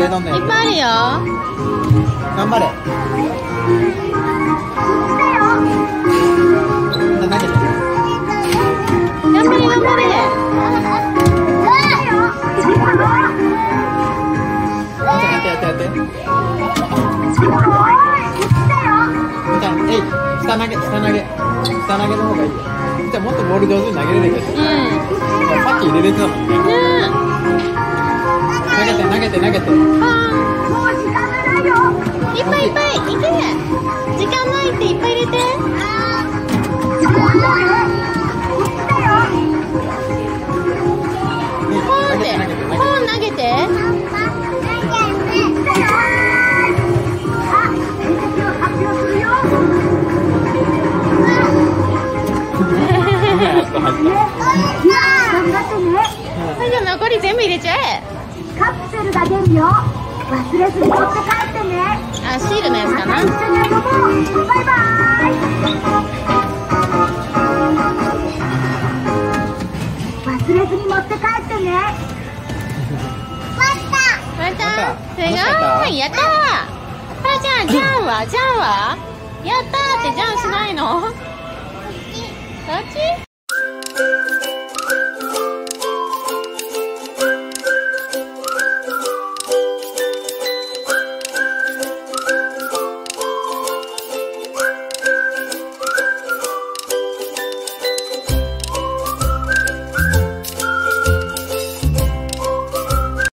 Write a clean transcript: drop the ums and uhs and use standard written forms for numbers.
っぱいあるよ。頑張れ。投げて。頑張れ頑張れ。やって。下投げの方がいいよ。じゃもっとボール上手に投げれるけど。さっき入れれてたもんね。投げて。もう時間がないよ。いっぱいいけ。時間ないっていっぱい入れて。残り全部入れちゃえ。カプセルが出るよ。忘れずに持って帰ってね。あ、シールのやつかな。一緒に遊ぼう。バイバーイ。忘れずに持って帰ってね。終わった。すごい。やったー。はるちゃん、じゃんはやったーってじゃんしないの？どっち？